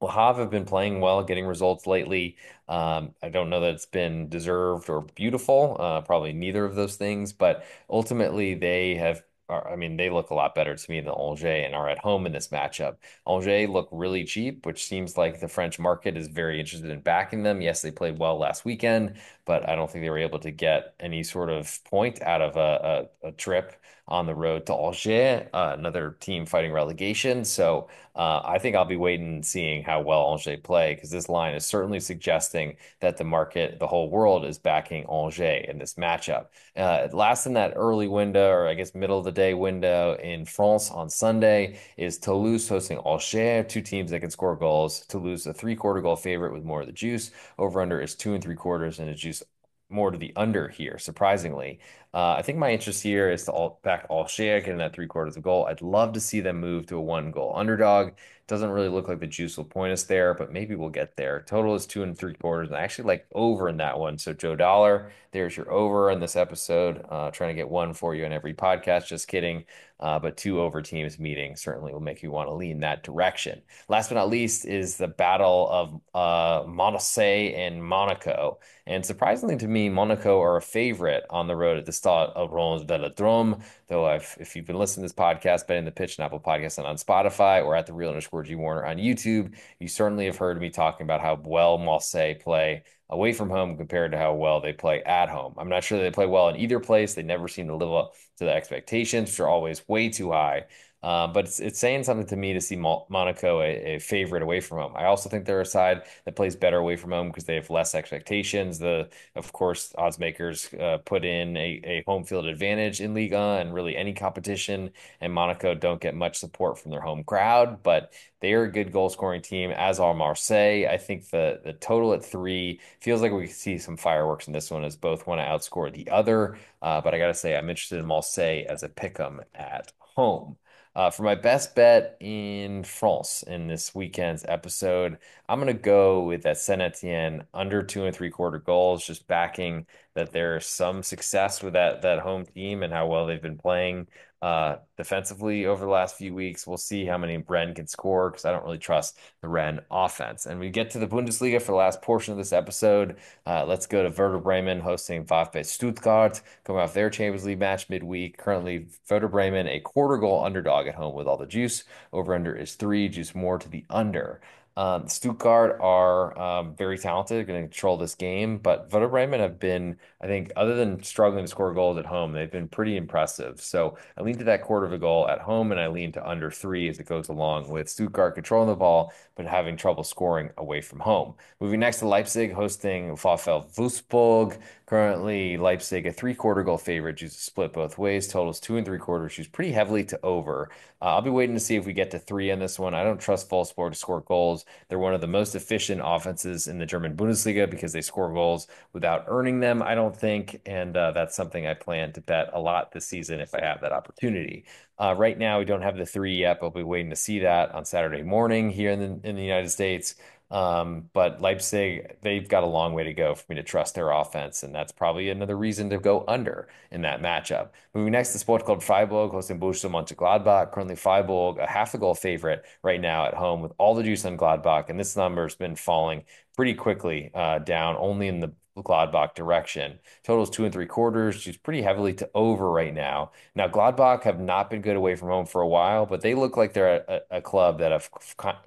Le Havre have been playing well, getting results lately. Um, I don't know that it's been deserved or beautiful, uh, probably neither of those things, but ultimately they have, I mean, they look a lot better to me than Angers and are at home in this matchup. Angers look really cheap, which seems like the French market is very interested in backing them. Yes, they played well last weekend, but I don't think they were able to get any sort of point out of a, a, a trip on the road to Angers, uh, another team fighting relegation. So uh, I think I'll be waiting and seeing how well Angers play, because this line is certainly suggesting that the market, the whole world, is backing Angers in this matchup. Uh, last in that early window, or I guess middle of the day window in France on Sunday, is Toulouse hosting Angers, two teams that can score goals. Toulouse, a three-quarter goal favorite with more of the juice. Over-under is two and three quarters, and it's juice more to the under here, surprisingly. Uh, I think my interest here is to all, back Angers, getting that three quarters of goal. I'd love to see them move to a one goal underdog. Doesn't really look like the juice will point us there, but maybe we'll get there. Total is two and three quarters. And I actually like over in that one. So Joe Dollar, there's your over in this episode. Uh, trying to get one for you in every podcast. Just kidding. Uh, but two over teams meeting certainly will make you want to lean that direction. Last but not least is the battle of uh, Marseille and Monaco. And surprisingly to me, Monaco are a favorite on the road at the Stade Reims Velodrome. Though I've, if you've been listening to this podcast, Betting the Pitch on Apple Podcasts and on Spotify, or at the Real Underscore G Warner on YouTube, you certainly have heard me talking about how well Marseille play away from home compared to how well they play at home. I'm not sure they play well in either place. They never seem to live up to the expectations, which are always way too high. Uh, but it's, it's saying something to me to see Mo- Monaco a, a favorite away from home. I also think they're a side that plays better away from home because they have less expectations. The, of course, oddsmakers uh, put in a, a home field advantage in Ligue one and really any competition, and Monaco don't get much support from their home crowd, but they are a good goal-scoring team, as are Marseille. I think the, the total at three feels like we could see some fireworks in this one, as both want to outscore the other, uh, but I got to say I'm interested in Marseille as a pick'em at home. Uh, for my best bet in France in this weekend's episode, I'm going to go with that Saint-Étienne under two and three quarter goals, just backing that there's some success with that, that home team and how well they've been playing uh, defensively over the last few weeks. We'll see how many Rennes can score, because I don't really trust the Rennes offense. And we get to the Bundesliga for the last portion of this episode. Uh, let's go to Werder Bremen hosting VfB Stuttgart, coming off their Champions League match midweek. Currently, Werder Bremen, a quarter goal underdog at home with all the juice. Over-under is three, juice more to the under. Um, Stuttgart are um, very talented, going to control this game, but Werder Bremen have been, I think, other than struggling to score goals at home, they've been pretty impressive. So I lean to that quarter of a goal at home, and I lean to under three as it goes along with Stuttgart controlling the ball, but having trouble scoring away from home. Moving next to Leipzig hosting VfL Wolfsburg. Currently, Leipzig, a three-quarter goal favorite, juice split both ways, totals two and three quarters, juice pretty heavily to over. Uh, I'll be waiting to see if we get to three on this one. I don't trust Wolfsburg to score goals. They're one of the most efficient offenses in the German Bundesliga because they score goals without earning them, I don't think, and uh, that's something I plan to bet a lot this season if I have that opportunity. Uh, right now, we don't have the three yet, but we'll be waiting to see that on Saturday morning here in the, in the United States. Um, but Leipzig, they've got a long way to go for me to trust their offense, and that's probably another reason to go under in that matchup. Moving next to Sportclub Freiburg hosting Borussia Mönchengladbach. Currently, Freiburg, a half a goal favorite right now at home with all the juice on Gladbach, and this number has been falling pretty quickly uh, down, only in the Gladbach direction. Totals two and three quarters. She's pretty heavily to over right now. Now, Gladbach have not been good away from home for a while, but they look like they're a, a club that have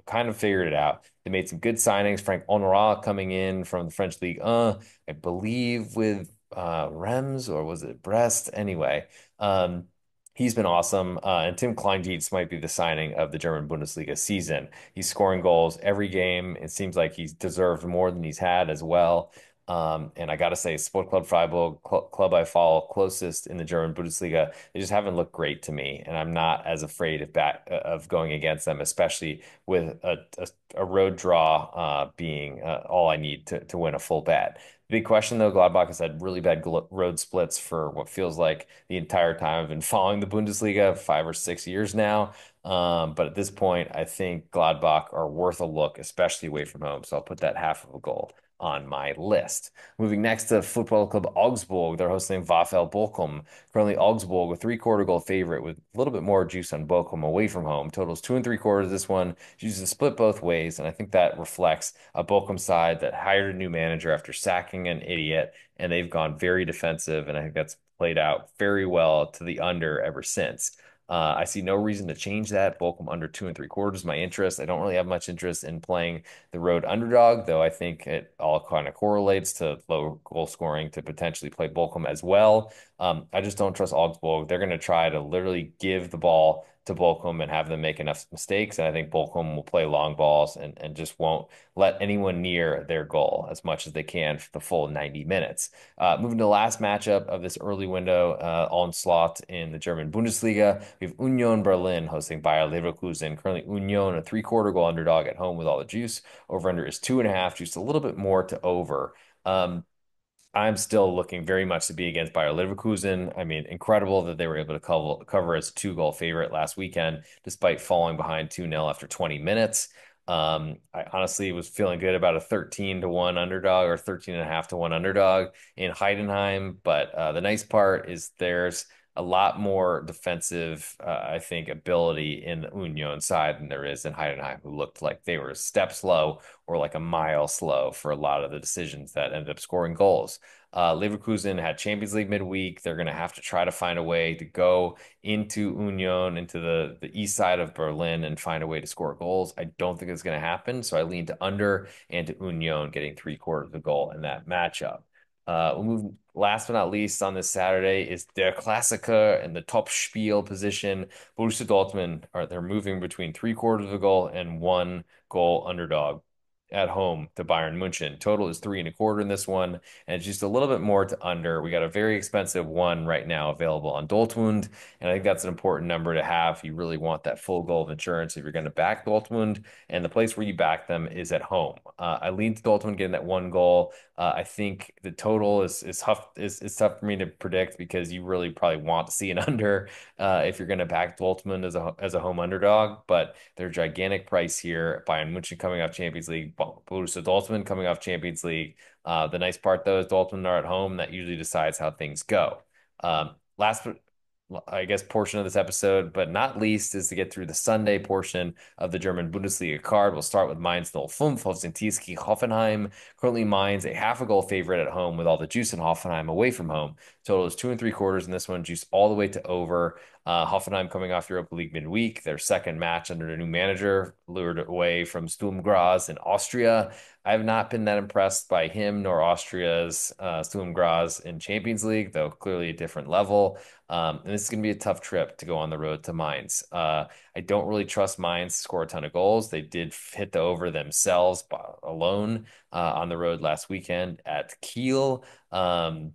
kind of figured it out. They made some good signings. Franck Honorat coming in from the French League, uh, I believe with uh, Reims, or was it Brest? Anyway, um, he's been awesome, uh, and Tim Kleindienst might be the signing of the German Bundesliga season. He's scoring goals every game. It seems like he's deserved more than he's had as well. Um, and I got to say, Sport Club Freiburg, cl- club I follow closest in the German Bundesliga, they just haven't looked great to me. And I'm not as afraid of back, of going against them, especially with a, a, a road draw uh, being uh, all I need to, to win a full bet. Big question, though, Gladbach has had really bad gl- road splits for what feels like the entire time I've been following the Bundesliga, five or six years now. Um, but at this point, I think Gladbach are worth a look, especially away from home. So I'll put that half of a goal on my list. Moving next to Football Club Augsburg, they're hosting VfL Bochum. Currently, Augsburg, a three-quarter goal favorite with a little bit more juice on Bochum away from home. Totals two and three quarters. This one uses a split both ways, and I think that reflects a Bochum side that hired a new manager after sacking an idiot, and they've gone very defensive, and I think that's played out very well to the under ever since. Uh, I see no reason to change that. Bochum under two and three quarters, my interest. I don't really have much interest in playing the road underdog, though I think it all kind of correlates to low goal scoring to potentially play Bochum as well. Um, I just don't trust Augsburg. They're going to try to literally give the ball to Bochum and have them make enough mistakes. And I think Bochum will play long balls and, and just won't let anyone near their goal as much as they can for the full ninety minutes. Uh, moving to the last matchup of this early window uh, onslaught in the German Bundesliga, we have Union Berlin hosting Bayer Leverkusen. Currently, Union, a three-quarter goal underdog at home with all the juice. Over-under is two and a half, just a little bit more to over. Um, I'm still looking very much to be against Bayer Leverkusen. I mean, incredible that they were able to cover, cover as a two-goal favorite last weekend, despite falling behind two nil after twenty minutes. Um, I honestly was feeling good about a thirteen to one underdog or thirteen and a half to one underdog in Heidenheim. But uh, the nice part is there's a lot more defensive, uh, I think, ability in the Union side than there is in Heidenheim, who looked like they were a step slow or like a mile slow for a lot of the decisions that ended up scoring goals. Uh, Leverkusen had Champions League midweek. They're going to have to try to find a way to go into Union, into the, the east side of Berlin, and find a way to score goals. I don't think it's going to happen, so I lean to under and to Union getting three quarters of the goal in that matchup. Uh, we'll move last but not least on this Saturday is Der Klassiker in the top spiel position. Borussia Dortmund are they're moving between three quarters of a goal and one goal underdog at home to Bayern München. Total is three and a quarter in this one, and it's just a little bit more to under. We got a very expensive one right now available on Dortmund, and I think that's an important number to have. You really want that full goal of insurance if you're going to back Dortmund, and the place where you back them is at home. Uh, I lean to Dortmund getting that one goal. Uh, I think the total is is tough, is, is tough for me to predict because you really probably want to see an under uh, if you're going to back Dortmund as a, as a home underdog, but they're a gigantic price here. Bayern München coming off Champions League, Borussia Dortmund coming off Champions League. Uh, the nice part, though, is Dortmund are at home. That usually decides how things go. Um, last, I guess, portion of this episode, but not least, is to get through the Sunday portion of the German Bundesliga card. We'll start with Mainz null fünf hosting T S G Hoffenheim. Currently, Mainz a half a goal favorite at home with all the juice in Hoffenheim away from home. Total is two and three quarters in this one, juice all the way to over. Uh, Hoffenheim coming off Europa League midweek, their second match under a new manager, lured away from Sturm Graz in Austria. I have not been that impressed by him nor Austria's uh, Sturm Graz in Champions League, though clearly a different level. Um, and this is going to be a tough trip to go on the road to Mainz. Uh, I don't really trust Mainz to score a ton of goals. They did hit the over themselves alone uh, on the road last weekend at Kiel. Um,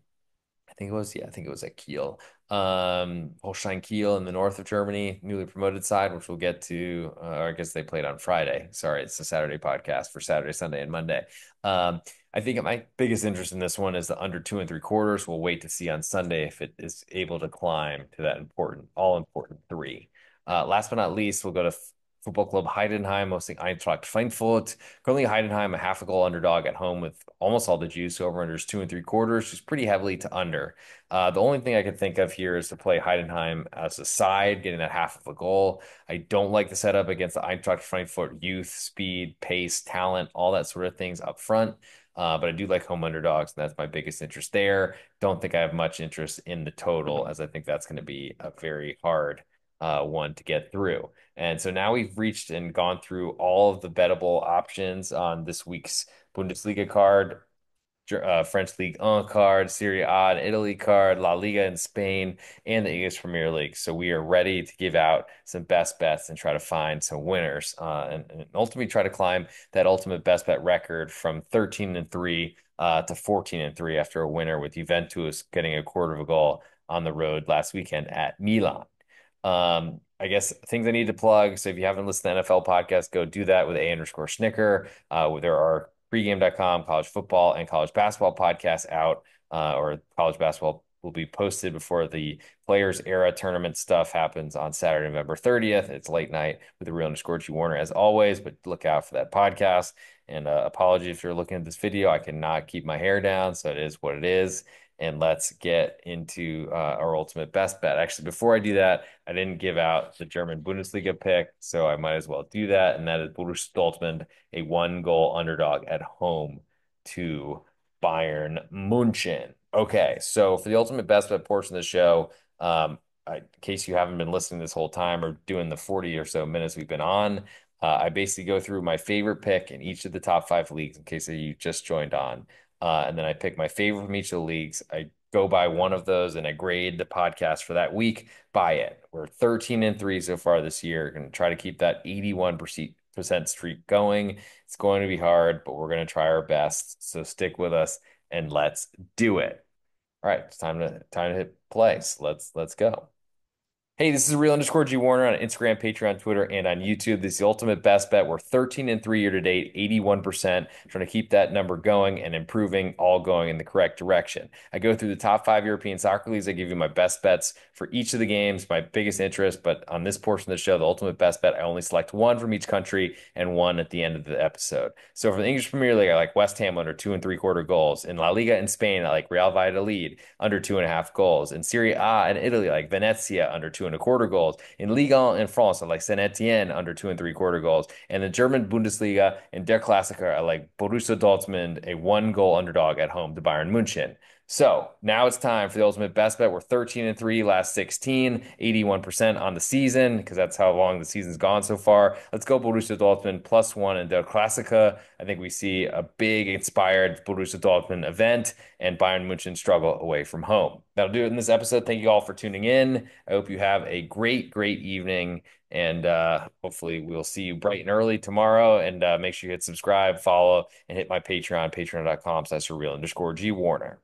I think it was, yeah, I think it was at Kiel. Um, Holstein Kiel in the north of Germany, newly promoted side, which we'll get to, uh, or I guess they played on Friday. Sorry, it's a Saturday podcast for Saturday, Sunday, and Monday. Um, I think my biggest interest in this one is the under two and three quarters. We'll wait to see on Sunday if it is able to climb to that important, all important three. Uh, last but not least, we'll go to f- Football Club Heidenheim hosting Eintracht Frankfurt. Currently, Heidenheim a half a goal underdog at home with almost all the juice. Over under is two and three quarters, just pretty heavily to under. Uh, the only thing I could think of here is to play Heidenheim as a side, getting that half of a goal. I don't like the setup against the Eintracht Frankfurt youth, speed, pace, talent, all that sort of things up front. Uh, but I do like home underdogs, and that's my biggest interest there. Don't think I have much interest in the total, as I think that's going to be a very hard uh, one to get through. And so now we've reached and gone through all of the bettable options on this week's Bundesliga card, uh, French League one card, Serie A and Italy card, La Liga in Spain, and the English Premier League. So we are ready to give out some best bets and try to find some winners uh, and, and ultimately try to climb that ultimate best bet record from thirteen and three uh, to fourteen and three after a winner with Juventus getting a quarter of a goal on the road last weekend at Milan. Um, I guess things I need to plug. So if you haven't listened to the N F L podcast, go do that with a underscore Snicker. Uh, there are pregame dot com, college football, and college basketball podcasts out, uh, or college basketball will be posted before the Players Era tournament stuff happens on Saturday, November thirtieth. It's late night with the Real Underscore G Warner as always, but look out for that podcast. And uh, apology if you're looking at this video, I cannot keep my hair down, so it is what it is. And let's get into uh, our ultimate best bet. Actually, before I do that, I didn't give out the German Bundesliga pick, so I might as well do that. And that is Borussia Dortmund, a one-goal underdog at home to Bayern München. Okay, so for the ultimate best bet portion of the show, um, I, in case you haven't been listening this whole time or doing the forty or so minutes we've been on, uh, I basically go through my favorite pick in each of the top five leagues in case you just joined on. Uh, and then I pick my favorite from each of the leagues. I go by one of those and I grade the podcast for that week by it. We're thirteen and three so far this year. Going to try to keep that eighty-one percent streak going. It's going to be hard, but we're going to try our best. So stick with us and let's do it. All right, it's time to time to hit play. So let's let's go. Hey, this is Real Underscore G Warner on Instagram, Patreon, Twitter, and on YouTube. This is the ultimate best bet. We're thirteen and three year to date, eighty-one percent. Trying to keep that number going and improving, all going in the correct direction. I go through the top five European soccer leagues. I give you my best bets for each of the games, my biggest interest. But on this portion of the show, the ultimate best bet, I only select one from each country and one at the end of the episode. So for the English Premier League, I like West Ham under two and three quarter goals. In La Liga in Spain, I like Real Valladolid under two and a half goals. In Serie A in Italy, I like Venezia under two and a quarter goals. In Ligue one in France, I like Saint-Etienne under two and three quarter goals. And the German Bundesliga in Der Klassiker, I like Borussia Dortmund, a one goal underdog at home to Bayern München. So now it's time for the ultimate best bet. We're thirteen and three, last sixteen, eighty-one percent on the season, because that's how long the season's gone so far. Let's go Borussia Dortmund plus one in Der Klassiker. I think we see a big inspired Borussia Dortmund event and Bayern München struggle away from home. That'll do it in this episode. Thank you all for tuning in. I hope you have a great, great evening. And uh, hopefully we'll see you bright and early tomorrow. And uh, make sure you hit subscribe, follow, and hit my Patreon, patreon dot com slash real underscore G Warner.